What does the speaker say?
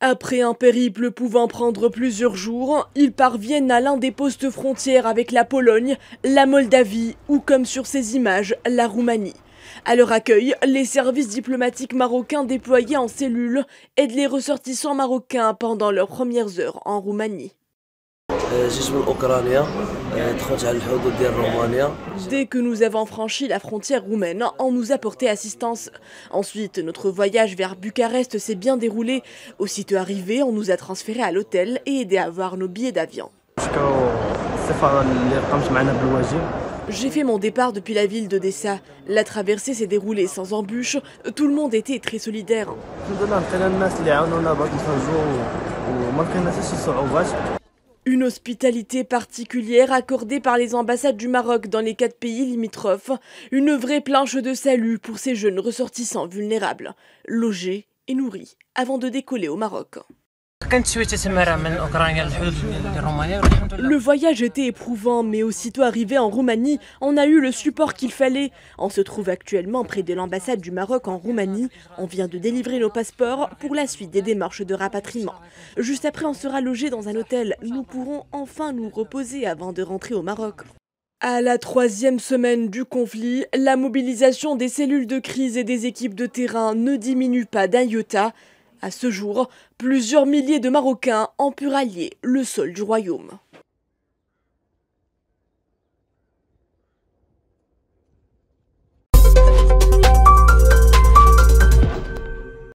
Après un périple pouvant prendre plusieurs jours, ils parviennent à l'un des postes frontières avec la Pologne, la Moldavie ou, comme sur ces images, la Roumanie. À leur accueil, les services diplomatiques marocains déployés en cellule aident les ressortissants marocains pendant leurs premières heures en Roumanie. Dès que nous avons franchi la frontière roumaine, on nous a porté assistance. Ensuite, notre voyage vers Bucarest s'est bien déroulé. Aussitôt arrivé, on nous a transférés à l'hôtel et aidés à avoir nos billets d'avion. J'ai fait mon départ depuis la ville de Dessa. La traversée s'est déroulée sans embûches. Tout le monde était très solidaire. Une hospitalité particulière accordée par les ambassades du Maroc dans les 4 pays limitrophes. Une vraie planche de salut pour ces jeunes ressortissants vulnérables, logés et nourris avant de décoller au Maroc. Le voyage était éprouvant, mais aussitôt arrivé en Roumanie, on a eu le support qu'il fallait. On se trouve actuellement près de l'ambassade du Maroc en Roumanie. On vient de délivrer nos passeports pour la suite des démarches de rapatriement. Juste après, on sera logé dans un hôtel. Nous pourrons enfin nous reposer avant de rentrer au Maroc. À la 3e semaine du conflit, la mobilisation des cellules de crise et des équipes de terrain ne diminue pas d'un iota. À ce jour, plusieurs milliers de Marocains ont pu rallier le sol du royaume.